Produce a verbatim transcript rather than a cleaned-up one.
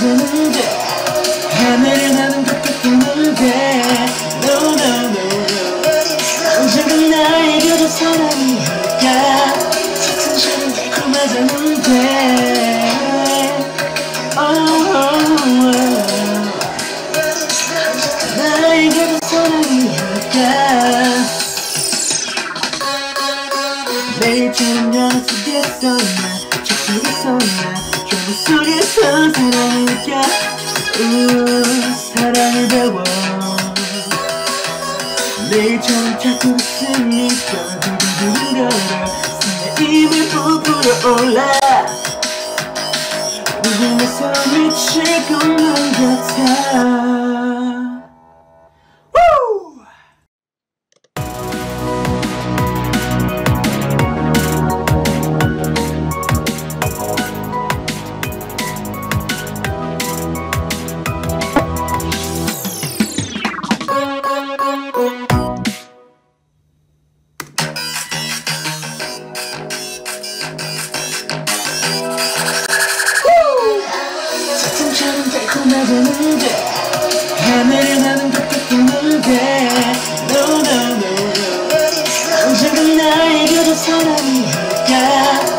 되는데 하늘을 나는 것 같았는데 No no no no 언젠가 나에게도 사랑이 할까 착한 시간 달콤하다는데 언젠가 나에게도 사랑이 할까 매일처럼 연락 속에 떠나 속에서 사랑을 느껴 우 사랑을 배워 매일 처음 자꾸 웃음이 떠들들들들어 내 입을 부풀어 올라 웃으면서 미칠 것만 같아. 하늘을 나는 것 같았는데 No no no no 언젠가 나에게도 사랑이 할까